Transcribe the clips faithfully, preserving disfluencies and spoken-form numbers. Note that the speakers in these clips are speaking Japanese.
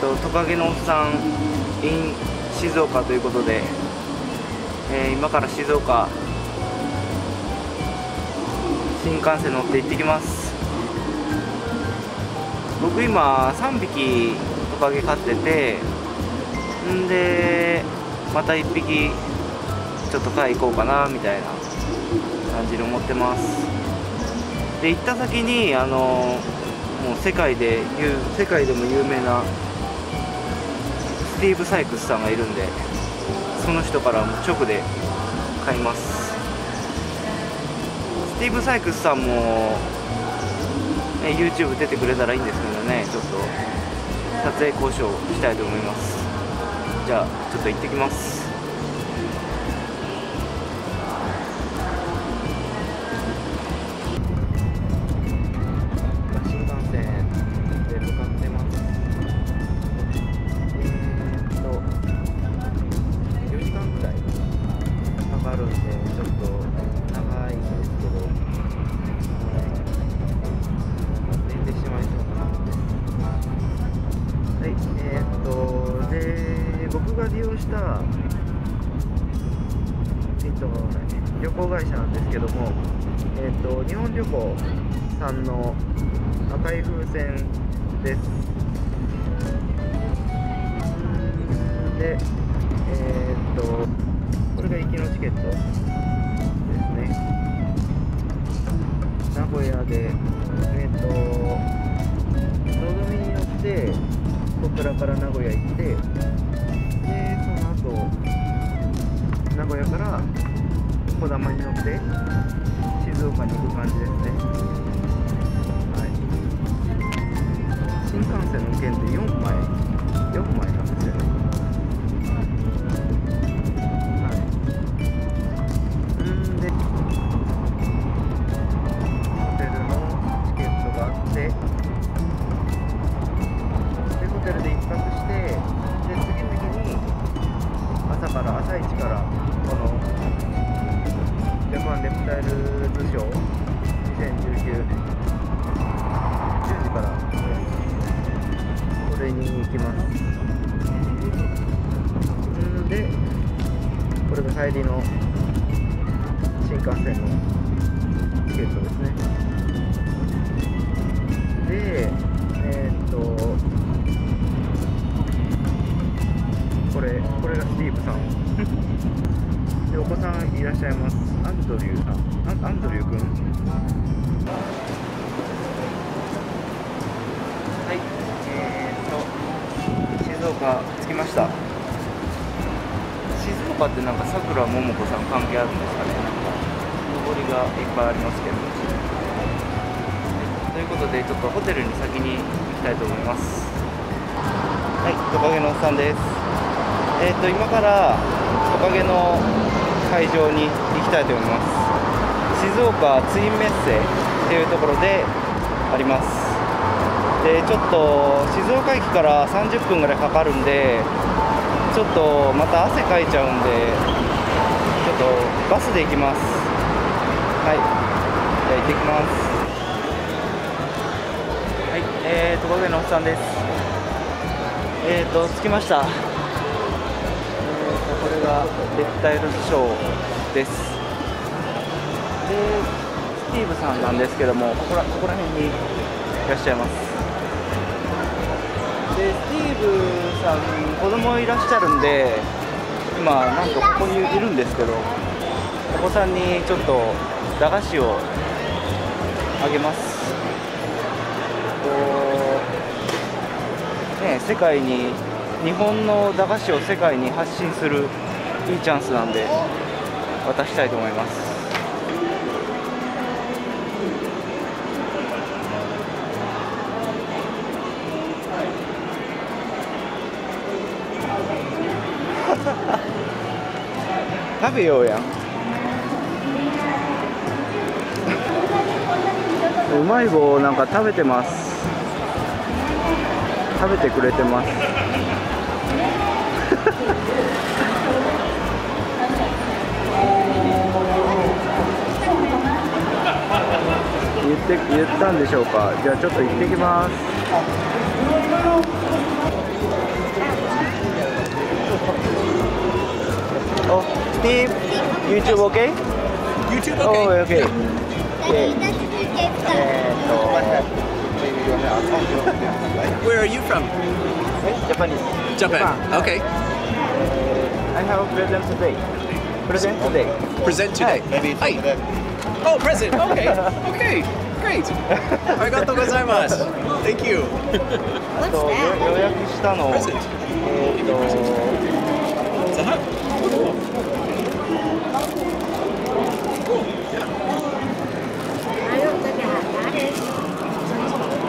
とトカゲのおっさん in 静岡ということで、えー、今から静岡新幹線乗って行ってきます。僕今さんびきトカゲ飼ってて、んでまたいっぴきちょっと買い行こうかなみたいな感じで思ってます。で行った先にあのもう世界で世界でも有名なスティーブ・サイクスさんがいるんで、その人からも直で買います。スティーブ・サイクスさんも、ね、YouTube 出てくれたらいいんですけどね、ちょっと撮影交渉したいと思います。じゃあちょっと行ってきます。旅行会社なんですけども、えーと、日本旅行さんの赤い風船です。で、えーと、これが行きのチケットですね。名古屋で、えーと、のぞみに乗って小倉から名古屋行って、で、その後名古屋からこだまに乗って静岡に行く感じですね、はい、新幹線の券ってよんまいよんまいなんですよね、はい、んでホテルのチケットがあって、でホテルでいっぱくして、で次々に朝から朝一からこのジャパンレプタイルズショーにせんじゅうきゅうねんじゅうじからこれに行きます。んでこれが帰りの新幹線のチケットですね。でえー、っとこれこれがスティーブさんで、お子さんいらっしゃいます。アンドリューさん、アンドリュー君。はい、えー、っと静岡着きました。静岡ってなんかさくらももこさん関係あるんですかね。なんかのぼりがいっぱいありますけど。ということでちょっとホテルに先に行きたいと思います。はい、トカゲのおっさんです。えー、っと今からトカゲの会場に行きたいと思います。静岡ツインメッセっていうところであります。でちょっと静岡駅からさんじゅっぷんぐらいかかるんで、ちょっとまた汗かいちゃうんでちょっとバスで行きます。はい、じゃあ行ってきます。はい、えー、トカゲのおっさんです。えーと着きました。これがレプタイルズショーです。で、スティーブさんなんですけども、ここら、ここら辺にいらっしゃいます。で、スティーブさん、子供いらっしゃるんで、今、なんとここにいるんですけど、お子さんにちょっと駄菓子をあげます。こうね、世界に日本の駄菓子を世界に発信するいいチャンスなんで渡したいと思います。食べようやん。うまい棒なんか食べてます。食べてくれてます。言って言ったんでしょうか。じゃあちょっと行ってきます。Oh, Steve, YouTube okay? YouTube okay. Oh, okay. Okay. And, uh, where are you from? Japanese. Japan. Okay. I have a present today. Present today. Present today. Maybe. Hi. Oh, present. Okay. Okay. Great. Arigatou gozaimasu. Thank you. What's that? Present. It's a hug. Cool. Cool. Yeah. I don't think I have that is.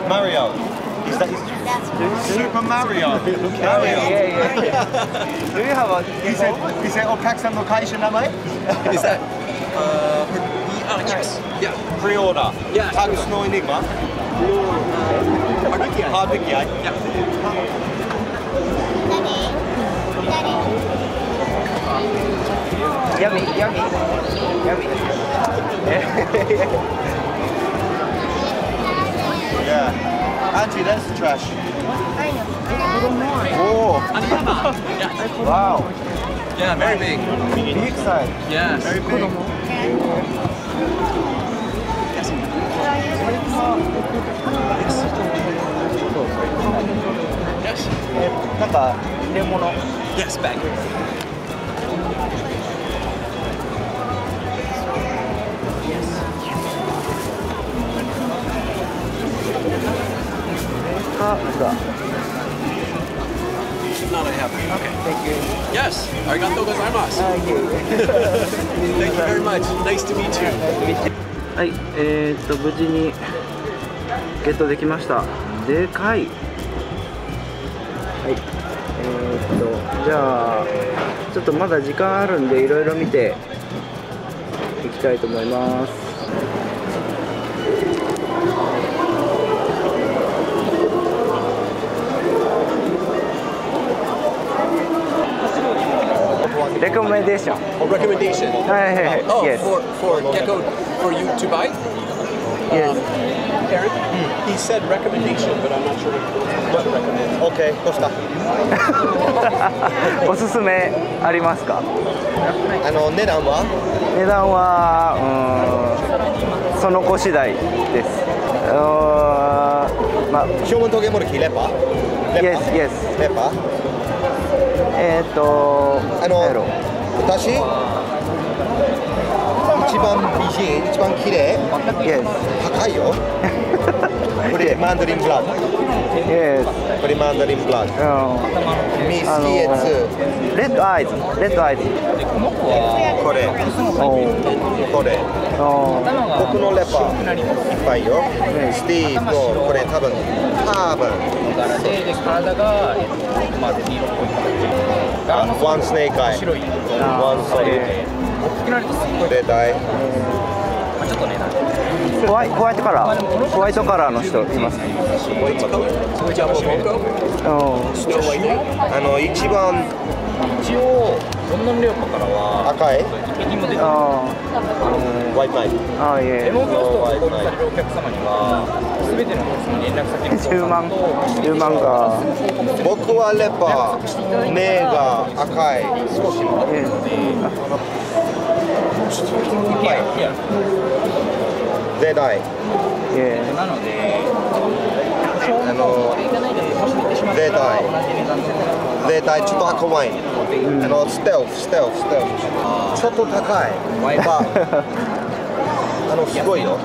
Mario. Is that his? Super Mario. Mario. Yeah, yeah, yeah. Do you have a? Is that is that Okasan location, am I? Is that? Uh, Uh, yes. Yeah. Pre-order. Yeah. Tags no enigma. Hardwicky. Hardwicky. Yeah. Daddy. Daddy. Yummy. Yummy. Yummy. Yeah. Auntie, that's trash. I know. Oh. Yeah. Wow. Yeah. Very big. Big size. Yeah. Very big. Yes, bag. Yes. Not a happy. Okay. Thank you. Yes. Arigatou gozaimasu. Thank you. Thank you very much. Nice to meet you. Nice to meet you. はい、えー、っと無事にゲットできました。でかい。はい、えー、っとじゃあちょっとまだ時間あるんでいろいろ見ていきたいと思います。Recommendation. Oh, recommendation. Uh, oh, yes. for for Gecko, for you to buy. Yes. Um, Eric, mm. he said recommendation, but I'm not sure what to recommend. Okay, Costa. おすすめありますか？あの値段は？値段はうーんその子次第です。あー、まあ。証文とゲモルキレパ？レパ？ Yes, yes. レパ？ えっと、あの、私、一番美人、一番綺麗、高いよ。これマンドリンブラッド。これマンドリンブラッド。ミスキーツ。レッドアイズ、レッドアイズ。これ、これ。僕のレパー、いっぱいよ。スティーブと、これ多分、多分。体がまず色っぽい感じ。ワンスネークアイ。白い。ワンスネーク。大きくなるとすごい。でかい。ちょっとね。ホワイホワイトカラー。ホワイトカラーの人います。ホワイトカラー。あの一番一応女のレオパからは赤い。一匹も出てない。ホワイトナイト。ああいえ。レモンローストを購入されるお客様には。 じゅうまんか。僕はレバー、目が赤い、少し。絶対。なので、あの絶対、絶対ちょっと赤ワイン。あのステルフ、ステルフ、ステルフ。ちょっと高い。ワイバー。あのすごいよ。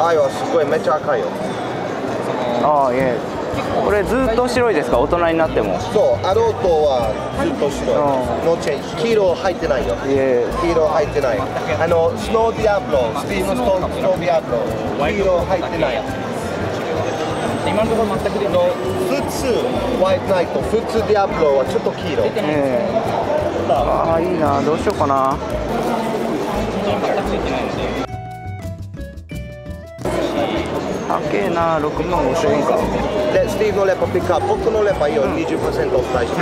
愛はすごいめっちゃ赤いよ。ああ、いえ。これずっと白いですか？大人になっても。そう、アロートはずっと白い。ノーチェンジ。黄色入ってないよ。いえ。黄色入ってない。あのスノーディアブロ、スピードストーンスノーディアブロ。黄色入ってない。今のところ全くでの普通ホワイトナイト、普通ディアブロはちょっと黄色。ああ、いいな。どうしようかな。 高えな、ろくまんごせんえんか。で、スティーブのレパピックアップ、僕のレパいいよ、にじゅっパーセント オフ大丈夫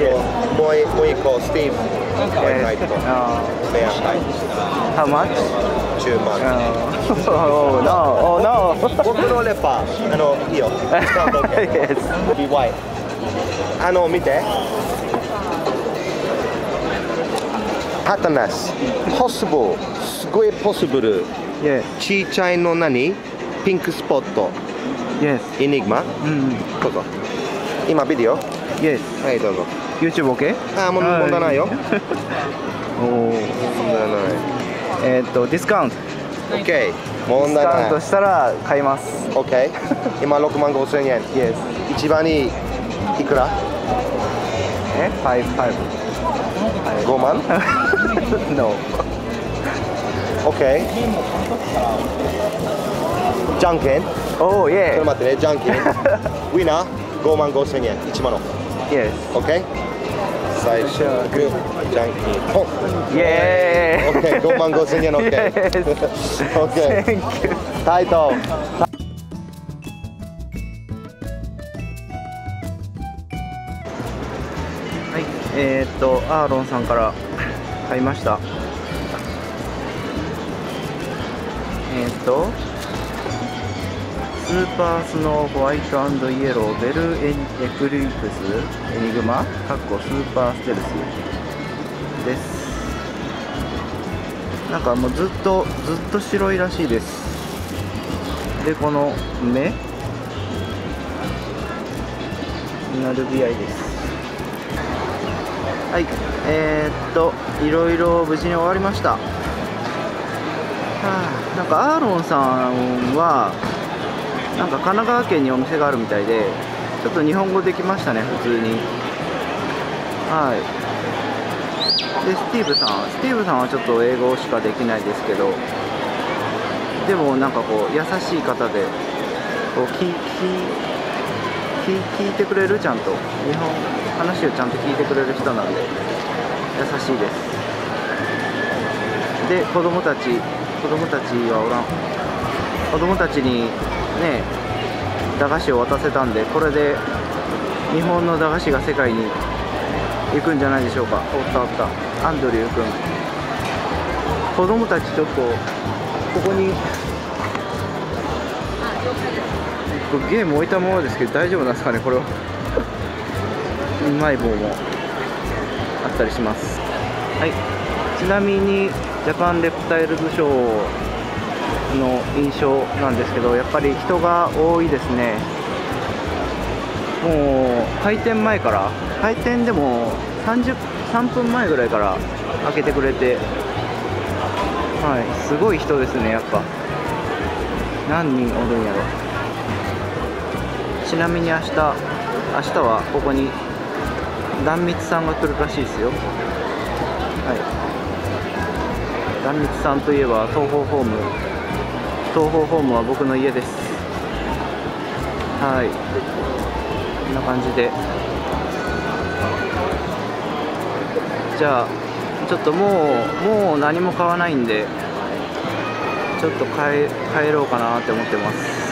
よ。もう一個、スティーブ、ホワイトナイト、レアタイト。How much? じゅうまん。Oh no, oh no! 僕のレパ、あの、いいよ。Yes. Be white. あの見てパタナスポスブルすごいポスブルちっちゃいの何ピンクスポットイニグマどうぞ今ビデオはいどうぞ YouTube OK? ああ問題ないよ問題ないえっとディスカウント OK 問題ないディスカウントしたら買います OK 今ろくまんごせんえん一番いいいくらえごまん No OK じゃんけんおーイエーちょっと待ってねじゃんけんウィナーごまんごせんえんいちまんイエー OK 最初はグーじゃんけんポンイエーイ OKごまんごせんえん OK OK タイトルえっとアーロンさんから買いましたえっ、ー、とスーパースノーホワイト&イエローベルエクリプスエニグマかっこスーパーステルスですなんかもうずっとずっと白いらしいですでこの目ナルビアイですはい、えー、っといろいろ無事に終わりました、はあ、なんかアーロンさんはなんか神奈川県にお店があるみたいでちょっと日本語できましたね普通にはいでスティーブさんスティーブさんはちょっと英語しかできないですけどでもなんかこう優しい方でこう聞き聞いてくれるちゃんと日本話をちゃんと聞いてくれる人なんで優しいですで子供たち子供たちはおらん子供たちにね駄菓子を渡せたんでこれで日本の駄菓子が世界に行くんじゃないでしょうかおったおったアンドリュー君子供たちちょっとここにゲーム置いたままですけど大丈夫なんですかねこれはうまい棒もあったりしますはいちなみにジャパンレプタイルズショーの印象なんですけどやっぱり人が多いですねもう開店前から開店でもさんじゅうさんぷんまえぐらいから開けてくれてはいすごい人ですねやっぱ何人おるんやろちなみに明日、明日はここに壇蜜さんが来るらしいですよはい壇蜜さんといえば東方ホーム東方ホームは僕の家ですはいこんな感じでじゃあちょっともうもう何も買わないんでちょっと帰、帰ろうかなって思ってます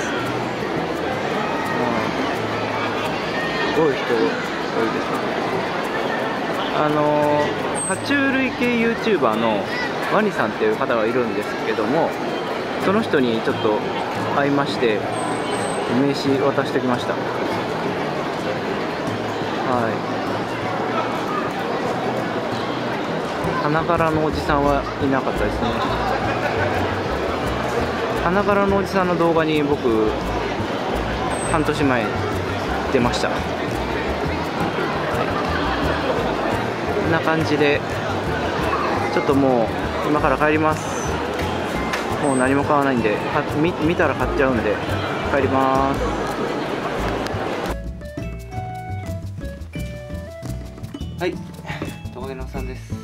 すごい人多いですねあの爬虫類系 YouTuber のワニさんっていう方がいるんですけどもその人にちょっと会いまして名刺渡してきましたはい花柄のおじさんはいなかったですね花柄のおじさんの動画に僕半年前出ましたこんな感じでちょっともう今から帰りますもう何も買わないんで 見, 見たら買っちゃうんで帰りますはいトカゲのおっさんです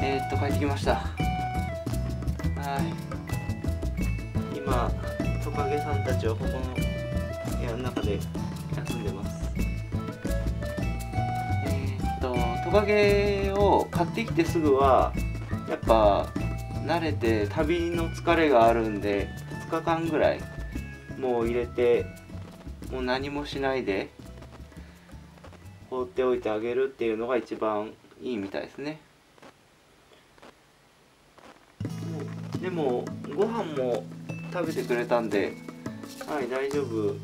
えー、っと帰ってきましたはい今トカゲさんたちはここの部屋の中で休んでますトカゲを買ってきてすぐはやっぱ慣れて旅の疲れがあるんでふつかかんぐらいもう入れてもう何もしないで放っておいてあげるっていうのが一番いいみたいですねでもご飯も食べてくれたんではい大丈夫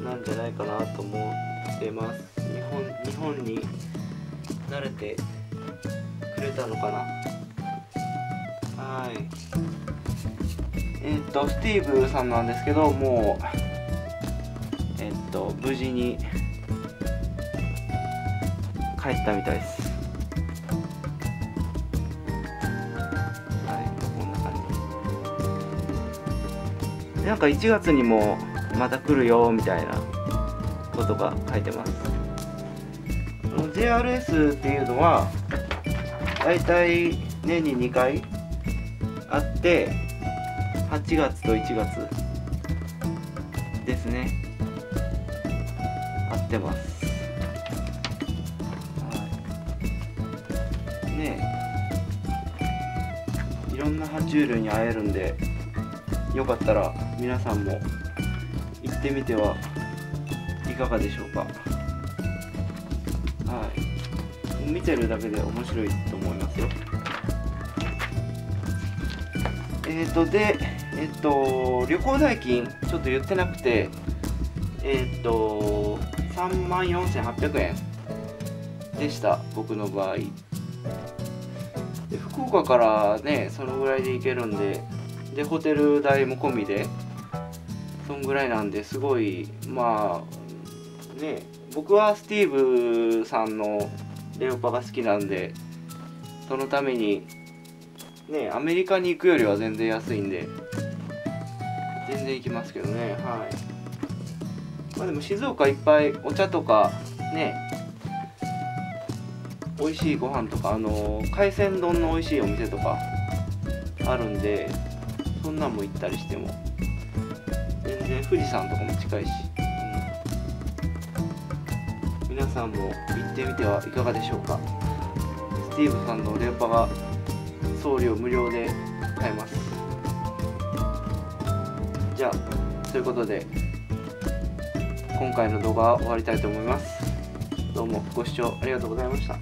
なんじゃないかなと思うってます。日本、日本に慣れてくれたのかな。はい。えっとスティーブさんなんですけど、もうえっと無事に帰ったみたいです。なんかいちがつにもまた来るよみたいなことが書いてます。 ジェイアールエス っていうのはだいたい年ににかいあって、はちがつといちがつですね。合ってます。はい、ねえ、いろんな爬虫類に会えるんで、よかったら皆さんも行ってみてはいかがでしょうか。はい、見てるだけで面白いと思いますよ。えっとでえっと旅行代金ちょっと言ってなくて、えっとさんまんよんせんはっぴゃくえんでした、僕の場合で。福岡からね、そのぐらいで行けるんで、でホテル代も込みでそんぐらいなんで、すごい、まあね、僕はスティーブさんのレオパが好きなんで、そのためにね、アメリカに行くよりは全然安いんで全然行きますけどね。はい。まあでも静岡いっぱいお茶とかね、美味しいご飯とか、あの海鮮丼の美味しいお店とかあるんで、そんなんも行ったりしても全然、富士山とかも近いし、うん、皆さんも行ってみてはいかがでしょうか。スティーブさんのレオパが送料無料で買えます。じゃあということで今回の動画は終わりたいと思います。どうもご視聴ありがとうございました。